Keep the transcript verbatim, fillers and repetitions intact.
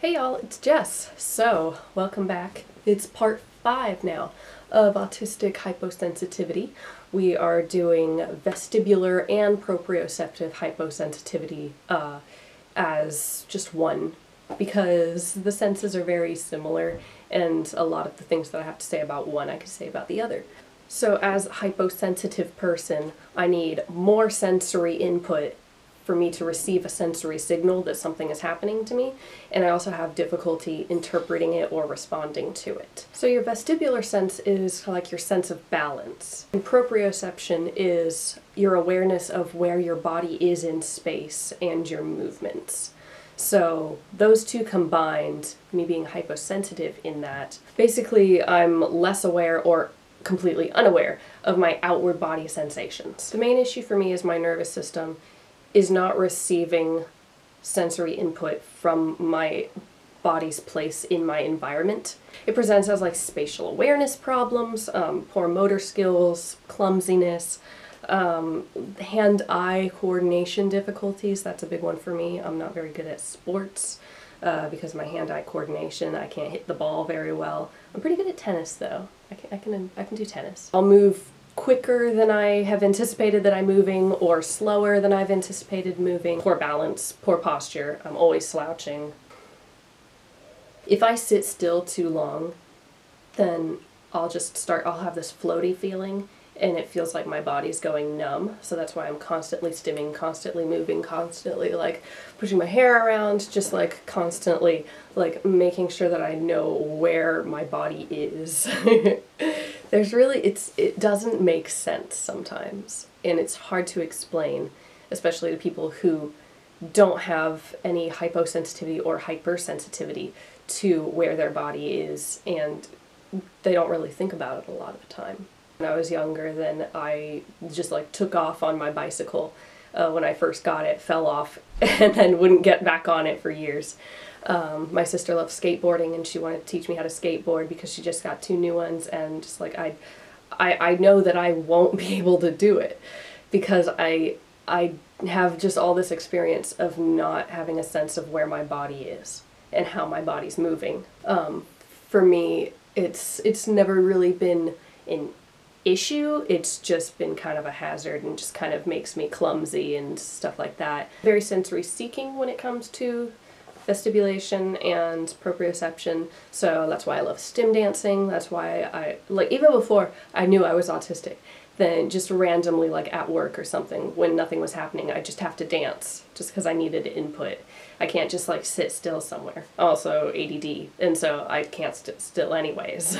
Hey y'all, it's Jess. So, welcome back. It's part five now of autistic hyposensitivity. We are doing vestibular and proprioceptive hyposensitivity uh, as just one because the senses are very similar and a lot of the things that I have to say about one I could say about the other. So as a hyposensitive person, I need more sensory input for me to receive a sensory signal that something is happening to me, and I also have difficulty interpreting it or responding to it. So your vestibular sense is like your sense of balance, and proprioception is your awareness of where your body is in space and your movements. So those two combined, me being hyposensitive in that, basically I'm less aware or completely unaware of my outward body sensations. The main issue for me is my nervous system is not receiving sensory input from my body's place in my environment. It presents as like spatial awareness problems, um, poor motor skills, clumsiness, um, hand-eye coordination difficulties. That's a big one for me. I'm not very good at sports uh, because of my hand-eye coordination. I can't hit the ball very well. I'm pretty good at tennis though. I can, I can, I can do tennis. I'll move quicker than I have anticipated that I'm moving, or slower than I've anticipated moving. Poor balance, poor posture, I'm always slouching. If I sit still too long, then I'll just start, I'll have this floaty feeling, and it feels like my body's going numb, so that's why I'm constantly stimming, constantly moving, constantly like pushing my hair around, just like constantly like making sure that I know where my body is. There's really, it's, it doesn't make sense sometimes, and it's hard to explain, especially to people who don't have any hyposensitivity or hypersensitivity to where their body is, and they don't really think about it a lot of the time. When I was younger, then I just like took off on my bicycle uh, when I first got it, fell off, and then wouldn't get back on it for years. Um, my sister loved skateboarding, and she wanted to teach me how to skateboard because she just got two new ones, and just like I, I, I know that I won't be able to do it because I, I have just all this experience of not having a sense of where my body is and how my body's moving. Um, for me, it's it's never really been an issue. It's just been kind of a hazard and just kind of makes me clumsy and stuff like that. Very sensory seeking when it comes to vestibulation and proprioception, so that's why I love stim dancing. That's why I, like, even before I knew I was autistic, then just randomly, like at work or something, when nothing was happening, I just have to dance just because I needed input. I can't just like sit still somewhere. Also A D D, and so I can't sit still anyways.